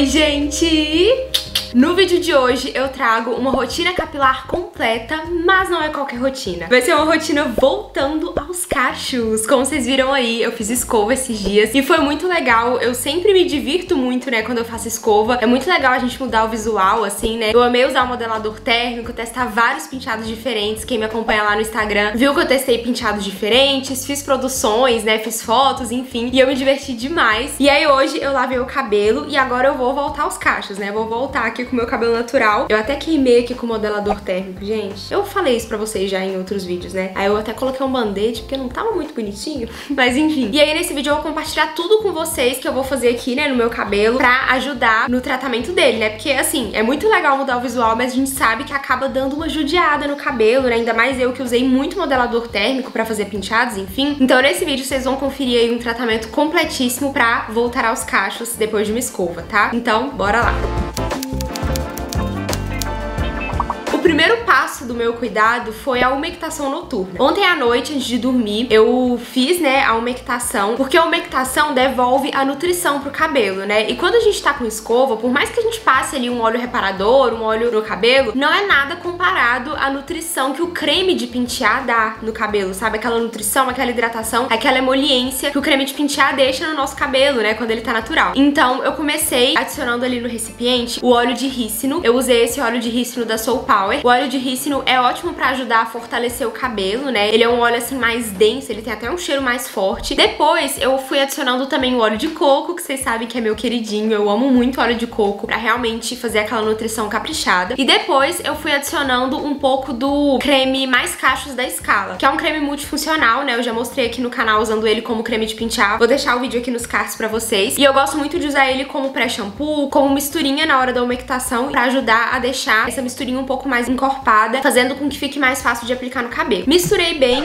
Oi, gente! No vídeo de hoje eu trago uma rotina capilar completa, mas não é qualquer rotina. Vai ser uma rotina voltando aos cachos. Como vocês viram aí, eu fiz escova esses dias e foi muito legal. Eu sempre me divirto muito, né, quando eu faço escova. É muito legal a gente mudar o visual, assim, né. Eu amei usar o modelador térmico, testar vários penteados diferentes. Quem me acompanha lá no Instagram viu que eu testei penteados diferentes, fiz produções, né, fiz fotos, enfim. E eu me diverti demais. E aí hoje eu lavei o cabelo e agora eu vou voltar aos cachos, né. Vou voltar aqui com o meu cabelo natural. Eu até queimei aqui com o modelador térmico, gente. Eu falei isso pra vocês já em outros vídeos, né? Aí eu até coloquei um band-aid, porque não tava muito bonitinho. Mas enfim. E aí nesse vídeo eu vou compartilhar tudo com vocês que eu vou fazer aqui, né, no meu cabelo, pra ajudar no tratamento dele, né? Porque, assim, é muito legal mudar o visual, mas a gente sabe que acaba dando uma judiada no cabelo, né? Ainda mais eu que usei muito modelador térmico pra fazer penteados, enfim. Então nesse vídeo vocês vão conferir aí um tratamento completíssimo pra voltar aos cachos depois de uma escova, tá? Então, bora lá! O primeiro passo do meu cuidado foi a umectação noturna. Ontem à noite, antes de dormir, eu fiz, né, a umectação, porque a umectação devolve a nutrição pro cabelo, né? E quando a gente tá com escova, por mais que a gente passe ali um óleo reparador, um óleo no cabelo, não é nada comparado à nutrição que o creme de pentear dá no cabelo, sabe? Aquela nutrição, aquela hidratação, aquela emoliência que o creme de pentear deixa no nosso cabelo, né, quando ele tá natural. Então, eu comecei adicionando ali no recipiente o óleo de rícino. Eu usei esse óleo de rícino da Soul Power. O óleo de rícino é ótimo pra ajudar a fortalecer o cabelo, né? Ele é um óleo, assim, mais denso, ele tem até um cheiro mais forte. Depois, eu fui adicionando também o óleo de coco, que vocês sabem que é meu queridinho. Eu amo muito óleo de coco pra realmente fazer aquela nutrição caprichada. E depois, eu fui adicionando um pouco do creme Mais Cachos da Scala, que é um creme multifuncional, né? Eu já mostrei aqui no canal usando ele como creme de pentear. Vou deixar o vídeo aqui nos cards pra vocês. E eu gosto muito de usar ele como pré-shampoo, como misturinha na hora da umectação, pra ajudar a deixar essa misturinha um pouco mais encorpada, fazendo com que fique mais fácil de aplicar no cabelo. Misturei bem.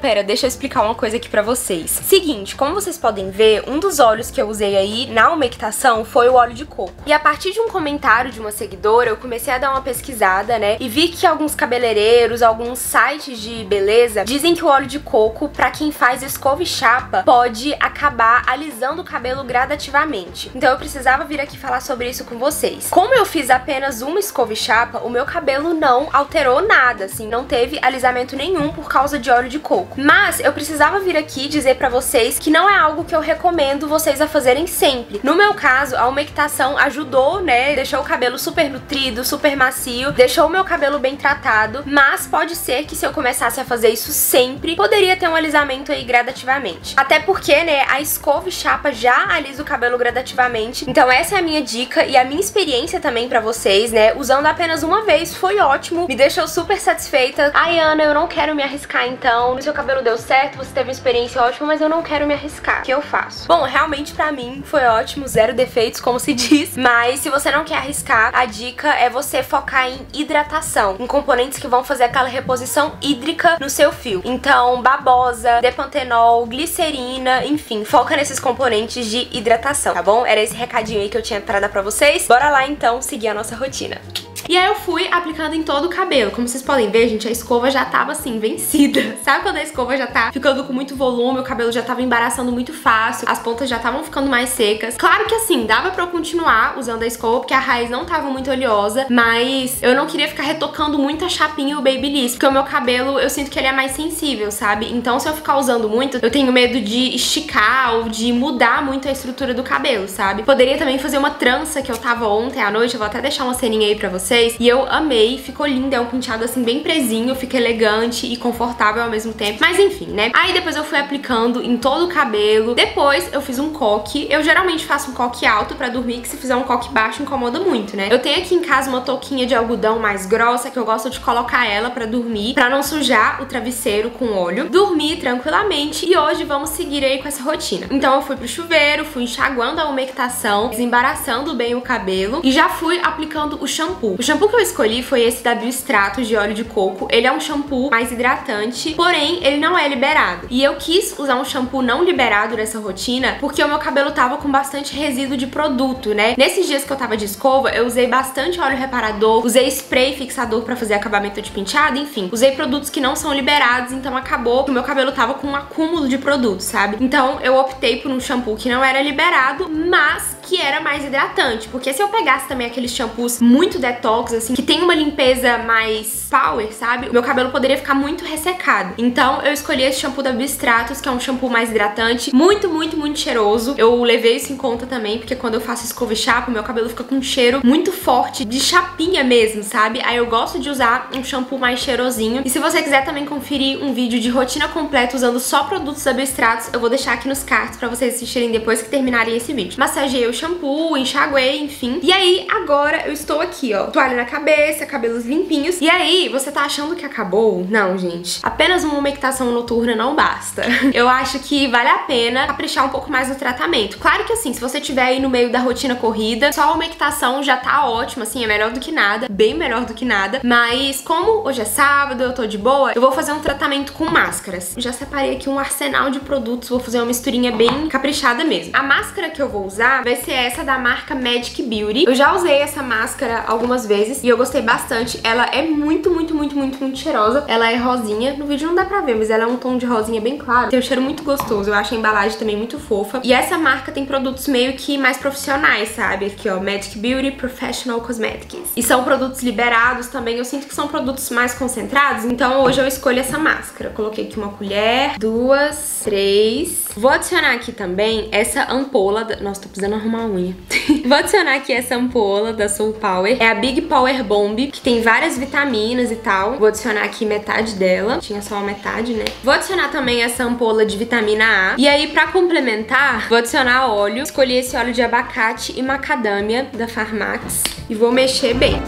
Pera, deixa eu explicar uma coisa aqui pra vocês. Seguinte, como vocês podem ver, um dos óleos que eu usei aí na umectação foi o óleo de coco. E a partir de um comentário de uma seguidora, eu comecei a dar uma pesquisada, né, e vi que alguns cabeleireiros, alguns sites de beleza, dizem que o óleo de coco, pra quem faz escova e chapa, pode acabar alisando o cabelo gradativamente. Então eu precisava vir aqui falar sobre isso com vocês. Como eu fiz apenas uma escova e chapa, o meu cabelo não alterou nada, assim, não teve alisamento nenhum por causa de óleo de coco. Mas eu precisava vir aqui dizer pra vocês que não é algo que eu recomendo vocês a fazerem sempre. No meu caso, a umectação ajudou, né, deixou o cabelo super nutrido, super macio, deixou o meu cabelo bem tratado, mas pode ser que se eu começasse a fazer isso sempre, poderia ter um alisamento aí gradativamente. Até porque, né, a escova e chapa já alisa o cabelo gradativamente, então essa é a minha dica e a minha experiência também pra vocês, né, usando apenas uma vez foi ótimo. Me deixou super satisfeita. Ai, Ana, eu não quero me arriscar então. Seu cabelo deu certo, você teve uma experiência ótima, mas eu não quero me arriscar. O que eu faço? Bom, realmente pra mim foi ótimo, zero defeitos, como se diz. Mas se você não quer arriscar, a dica é você focar em hidratação, em componentes que vão fazer aquela reposição hídrica no seu fio. Então, babosa, depantenol, glicerina, enfim, foca nesses componentes de hidratação, tá bom? Era esse recadinho aí que eu tinha pra dar pra vocês. Bora lá então seguir a nossa rotina. E aí eu fui aplicando em todo o cabelo. Como vocês podem ver, gente, a escova já tava assim, vencida. Sabe quando a escova já tá ficando com muito volume, o cabelo já tava embaraçando muito fácil, as pontas já estavam ficando mais secas. Claro que assim, dava pra eu continuar usando a escova, porque a raiz não tava muito oleosa, mas eu não queria ficar retocando muito a chapinha e o babyliss, porque o meu cabelo, eu sinto que ele é mais sensível, sabe? Então se eu ficar usando muito, eu tenho medo de esticar ou de mudar muito a estrutura do cabelo, sabe? Poderia também fazer uma trança que eu tava ontem à noite, eu vou até deixar uma ceninha aí pra vocês. E eu amei, ficou linda, é um penteado assim bem presinho, fica elegante e confortável ao mesmo tempo, mas enfim, né. Aí depois eu fui aplicando em todo o cabelo. Depois eu fiz um coque. Eu geralmente faço um coque alto pra dormir, que se fizer um coque baixo incomoda muito, né. Eu tenho aqui em casa uma touquinha de algodão mais grossa, que eu gosto de colocar ela pra dormir, pra não sujar o travesseiro com óleo. Dormi tranquilamente e hoje vamos seguir aí com essa rotina. Então eu fui pro chuveiro, fui enxaguando a umectação, desembaraçando bem o cabelo e já fui aplicando o shampoo. O shampoo que eu escolhi foi esse da Bio Extrato de óleo de coco. Ele é um shampoo mais hidratante, porém ele não é liberado. E eu quis usar um shampoo não liberado nessa rotina, porque o meu cabelo tava com bastante resíduo de produto, né? Nesses dias que eu tava de escova, eu usei bastante óleo reparador, usei spray fixador pra fazer acabamento de penteado, enfim. Usei produtos que não são liberados, então acabou que o meu cabelo tava com um acúmulo de produto, sabe? Então eu optei por um shampoo que não era liberado, mas que era mais hidratante, porque se eu pegasse também aqueles shampoos muito detox, assim, que tem uma limpeza mais power, sabe? O meu cabelo poderia ficar muito ressecado. Então eu escolhi esse shampoo da Bio Extrato, que é um shampoo mais hidratante, muito, muito, muito cheiroso. Eu levei isso em conta também, porque quando eu faço escova e chapa, o meu cabelo fica com um cheiro muito forte, de chapinha mesmo, sabe? Aí eu gosto de usar um shampoo mais cheirosinho. E se você quiser também conferir um vídeo de rotina completa usando só produtos da Bio Extrato, eu vou deixar aqui nos cards pra vocês assistirem depois que terminarem esse vídeo. Massageei o shampoo, enxaguei, enfim. E aí, agora eu estou aqui, ó, toalha na cabeça, cabelos limpinhos. E aí, você tá achando que acabou? Não, gente. Apenas uma umectação noturna não basta. Eu acho que vale a pena caprichar um pouco mais no tratamento. Claro que assim, se você tiver aí no meio da rotina corrida, só a umectação já tá ótima, assim, é melhor do que nada, bem melhor do que nada. Mas como hoje é sábado, eu tô de boa, eu vou fazer um tratamento com máscaras. Já separei aqui um arsenal de produtos, vou fazer uma misturinha bem caprichada mesmo. A máscara que eu vou usar vai ser essa da marca Magic Beauty. Eu já usei essa máscara algumas vezes e eu gostei bastante. Ela é muito, muito, muito, muito, muito cheirosa. Ela é rosinha. No vídeo não dá pra ver, mas ela é um tom de rosinha bem claro. Tem um cheiro muito gostoso. Eu acho a embalagem também muito fofa. E essa marca tem produtos meio que mais profissionais, sabe? Aqui, ó, Magic Beauty Professional Cosmetics. E são produtos liberados também. Eu sinto que são produtos mais concentrados, então hoje eu escolho essa máscara. Coloquei aqui uma colher, duas, três. Vou adicionar aqui também essa ampola... Nossa, tô precisando arrumar a unha. Vou adicionar aqui essa ampola da Soul Power. É a Big Power Bomb, que tem várias vitaminas e tal. Vou adicionar aqui metade dela. Tinha só a metade, né? Vou adicionar também essa ampola de vitamina A. E aí, pra complementar, vou adicionar óleo. Escolhi esse óleo de abacate e macadâmia da Farmax. E vou mexer bem.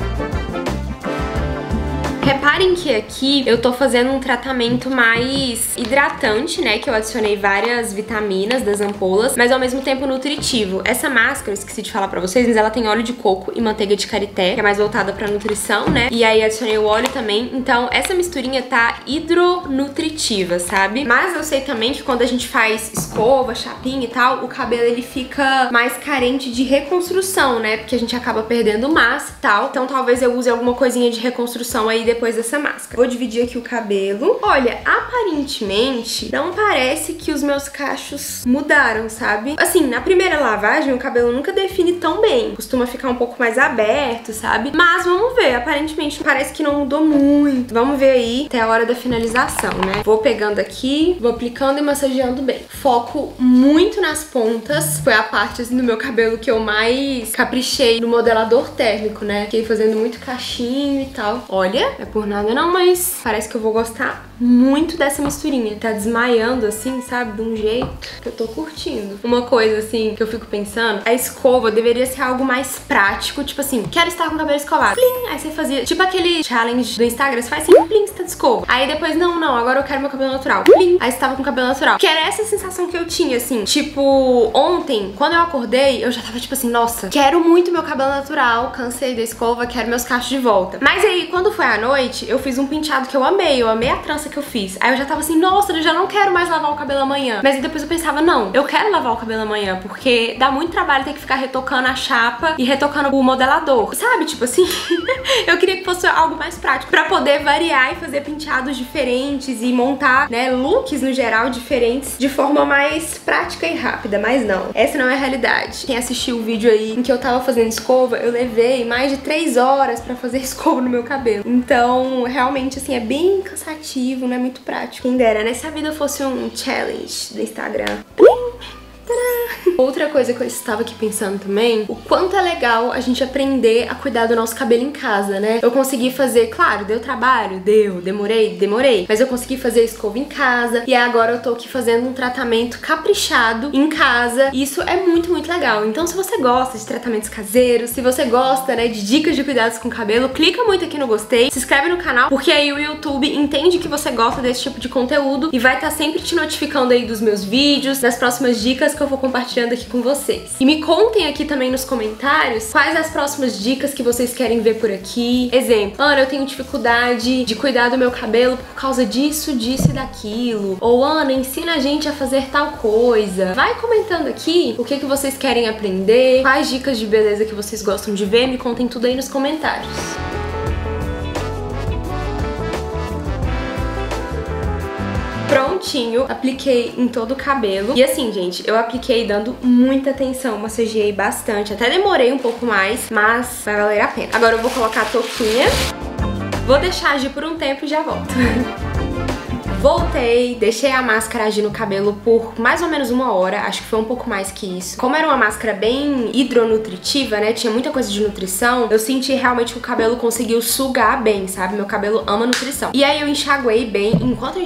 Reparem que aqui eu tô fazendo um tratamento mais hidratante, né? Que eu adicionei várias vitaminas das ampolas, mas ao mesmo tempo nutritivo. Essa máscara, eu esqueci de falar pra vocês, mas ela tem óleo de coco e manteiga de karité, que é mais voltada pra nutrição, né? E aí adicionei o óleo também. Então essa misturinha tá hidronutritiva, sabe? Mas eu sei também que quando a gente faz escova, chapinha e tal, o cabelo ele fica mais carente de reconstrução, né? Porque a gente acaba perdendo massa e tal. Então talvez eu use alguma coisinha de reconstrução aí depois dessa máscara. Vou dividir aqui o cabelo. Olha, aparentemente não parece que os meus cachos mudaram, sabe? Assim, na primeira lavagem o cabelo nunca define tão bem. Costuma ficar um pouco mais aberto, sabe? Mas vamos ver, aparentemente parece que não mudou muito. Vamos ver aí até a hora da finalização, né? Vou pegando aqui, vou aplicando e massageando bem. Foco muito nas pontas. Foi a parte assim, do meu cabelo que eu mais caprichei no modelador térmico, né? Fiquei fazendo muito cachinho e tal. Olha, é por nada não, mas parece que eu vou gostar muito dessa misturinha. Tá desmaiando assim, sabe? De um jeito que eu tô curtindo. Uma coisa assim que eu fico pensando, a escova deveria ser algo mais prático, tipo assim, quero estar com o cabelo escovado, plim, aí você fazia tipo aquele challenge do Instagram, você faz assim, plim, você tá de escova. Aí depois, não, não, agora eu quero meu cabelo natural, plim, aí você tava com o cabelo natural. Que era essa sensação que eu tinha, assim, tipo, ontem, quando eu acordei, eu já tava tipo assim, nossa, quero muito meu cabelo natural, cansei da escova, quero meus cachos de volta. Mas aí, quando foi à noite, eu fiz um penteado que eu amei a trança que eu fiz. Aí eu já tava assim, nossa, eu já não quero mais lavar o cabelo amanhã. Mas aí depois eu pensava, não, eu quero lavar o cabelo amanhã, porque dá muito trabalho ter que ficar retocando a chapa e retocando o modelador. Sabe, tipo assim, eu queria que fosse algo mais prático, pra poder variar e fazer penteados diferentes e montar, né, looks no geral diferentes de forma mais prática e rápida. Mas não, essa não é a realidade. Quem assistiu o vídeo aí em que eu tava fazendo escova, eu levei mais de 3 horas pra fazer escova no meu cabelo. Então, realmente, assim, é bem cansativo, não é muito prático. Quem dera, né? Se a vida fosse um challenge do Instagram. Outra coisa que eu estava aqui pensando também, o quanto é legal a gente aprender a cuidar do nosso cabelo em casa, né? Eu consegui fazer, claro, deu trabalho, deu, demorei, mas eu consegui fazer escova em casa, e agora eu tô aqui fazendo um tratamento caprichado em casa, e isso é muito, muito legal. Então se você gosta de tratamentos caseiros, se você gosta, né, de dicas de cuidados com o cabelo, clica muito aqui no gostei, se inscreve no canal, porque aí o YouTube entende que você gosta desse tipo de conteúdo, e vai estar sempre te notificando aí dos meus vídeos, das próximas dicas que eu vou compartilhando aqui com vocês. E me contem aqui também nos comentários quais as próximas dicas que vocês querem ver por aqui. Exemplo, Ana, eu tenho dificuldade de cuidar do meu cabelo por causa disso, disso e daquilo. Ou Ana, ensina a gente a fazer tal coisa. Vai comentando aqui o que vocês querem aprender, quais dicas de beleza que vocês gostam de ver, me contem tudo aí nos comentários. prontinho. Apliquei em todo o cabelo. E assim, gente, eu apliquei dando muita atenção, massageei bastante. Até demorei um pouco mais, mas vai valer a pena. Agora eu vou colocar a touquinha. Vou deixar agir por um tempo e já volto. Voltei, deixei a máscara agir no cabelo por mais ou menos uma hora, acho que foi um pouco mais que isso. Como era uma máscara bem hidronutritiva, né, tinha muita coisa de nutrição, eu senti realmente que o cabelo conseguiu sugar bem, sabe? Meu cabelo ama nutrição. E aí eu enxaguei bem, enquanto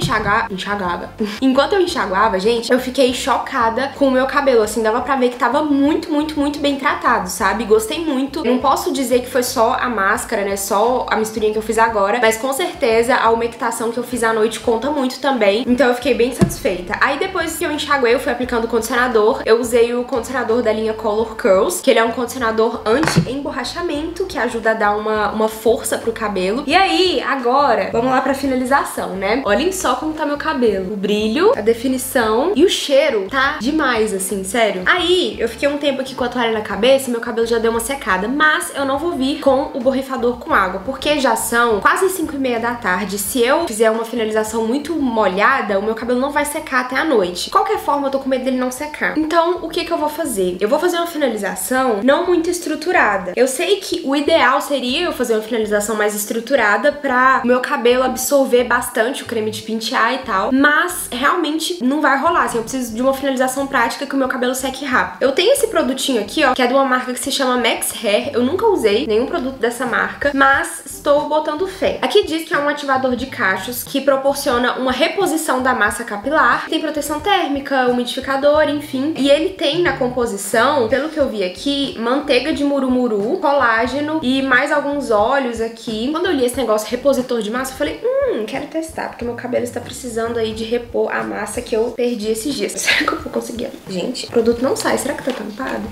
eu enxaguava, gente, eu fiquei chocada com o meu cabelo, assim, dava pra ver que tava muito, muito, muito bem tratado, sabe? Gostei muito. Não posso dizer que foi só a máscara, né, só a misturinha que eu fiz agora, mas com certeza a umectação que eu fiz à noite conta muito também, então eu fiquei bem satisfeita. Aí depois que eu enxaguei, eu fui aplicando o condicionador. Eu usei o condicionador da linha Color Curls, que ele é um condicionador anti-emborrachamento, que ajuda a dar uma força pro cabelo. E aí, agora, vamos lá pra finalização, né? Olhem só como tá meu cabelo. O brilho, a definição e o cheiro tá demais, assim, sério. Aí, eu fiquei um tempo aqui com a toalha na cabeça, meu cabelo já deu uma secada, mas eu não vou vir com o borrifador com água, porque já são quase 5:30 da tarde. Se eu fizer uma finalização muito molhada, o meu cabelo não vai secar até a noite. De qualquer forma, eu tô com medo dele não secar. Então, o que que eu vou fazer? Eu vou fazer uma finalização não muito estruturada. Eu sei que o ideal seria eu fazer uma finalização mais estruturada pra o meu cabelo absorver bastante o creme de pentear e tal, mas realmente não vai rolar, assim, eu preciso de uma finalização prática que o meu cabelo seque rápido. Eu tenho esse produtinho aqui, ó, que é de uma marca que se chama Max Hair. Eu nunca usei nenhum produto dessa marca, mas estou botando fé. Aqui diz que é um ativador de cachos que proporciona uma reposição da massa capilar, tem proteção térmica, umidificador, enfim. E ele tem na composição, pelo que eu vi aqui, manteiga de murumuru, colágeno e mais alguns óleos aqui. Quando eu li esse negócio repositor de massa, eu falei, quero testar, porque meu cabelo está precisando aí de repor a massa que eu perdi esses dias. Será que eu vou conseguir? Gente, o produto não sai, será que tá tampado?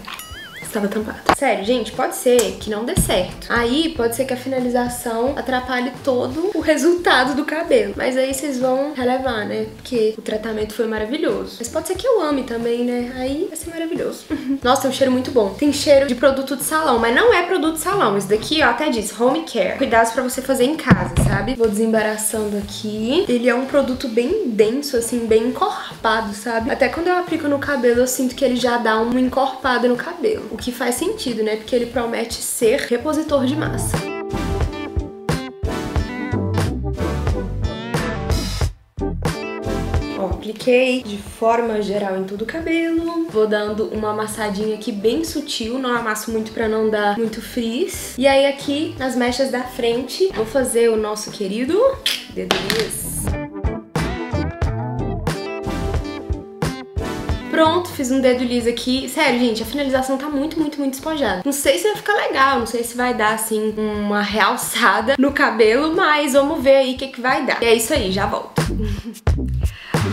Estava tampado. Sério, gente, pode ser que não dê certo. Aí pode ser que a finalização atrapalhe todo o resultado do cabelo. Mas aí vocês vão relevar, né? Porque o tratamento foi maravilhoso. Mas pode ser que eu ame também, né? Aí vai ser maravilhoso. Nossa, tem um cheiro muito bom. Tem cheiro de produto de salão, mas não é produto de salão. Isso daqui, ó, até diz home care. Cuidados pra você fazer em casa, sabe? Vou desembaraçando aqui. Ele é um produto bem denso, assim, bem encorpado, sabe? Até quando eu aplico no cabelo, eu sinto que ele já dá uma encorpada no cabelo. O que faz sentido, né? Porque ele promete ser repositor de massa. Ó, apliquei de forma geral em todo o cabelo. Vou dando uma amassadinha aqui bem sutil. Não amasso muito pra não dar muito frizz. E aí aqui, nas mechas da frente, vou fazer o nosso querido dedo liso. Pronto, fiz um dedo liso aqui. Sério, gente, a finalização tá muito, muito, muito espojada. Não sei se vai ficar legal, não sei se vai dar, assim, uma realçada no cabelo, mas vamos ver aí o que que vai dar. E é isso aí, já volto.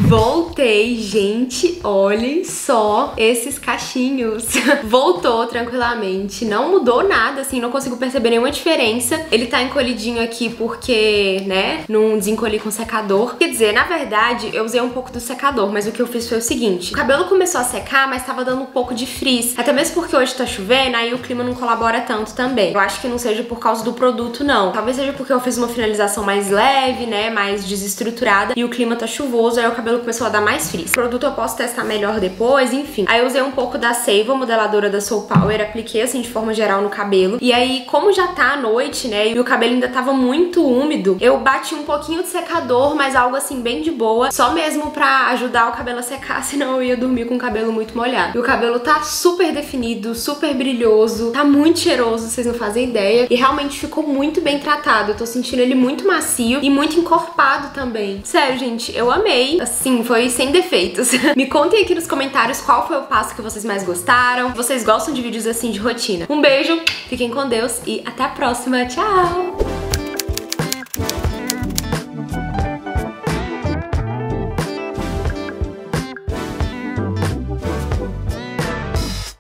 Voltei, gente, olhem só esses cachinhos. Voltou tranquilamente, não mudou nada, assim, não consigo perceber nenhuma diferença. Ele tá encolhidinho aqui porque, né, não desencolhi com secador. Quer dizer, na verdade, eu usei um pouco do secador, mas o que eu fiz foi o seguinte. O cabelo começou a secar, mas tava dando um pouco de frizz. Até mesmo porque hoje tá chovendo, aí o clima não colabora tanto também. Eu acho que não seja por causa do produto, não. Talvez seja porque eu fiz uma finalização mais leve, né, mais desestruturada, e o clima tá chuvoso, aí o cabelo começou a dar mais frizz. O produto eu posso testar melhor depois, enfim. Aí eu usei um pouco da Seiva, modeladora da Soul Power, apliquei assim de forma geral no cabelo. E aí, como já tá à noite, né, e o cabelo ainda tava muito úmido, eu bati um pouquinho de secador, mas algo assim bem de boa, só mesmo pra ajudar o cabelo a secar, senão eu ia dormir com o cabelo muito molhado. E o cabelo tá super definido, super brilhoso, tá muito cheiroso, vocês não fazem ideia. E realmente ficou muito bem tratado, eu tô sentindo ele muito macio e muito encorpado também. Sério, gente, eu amei, assim, sim, foi sem defeitos. Me contem aqui nos comentários qual foi o passo que vocês mais gostaram. Vocês gostam de vídeos assim de rotina? Um beijo, fiquem com Deus e até a próxima. Tchau!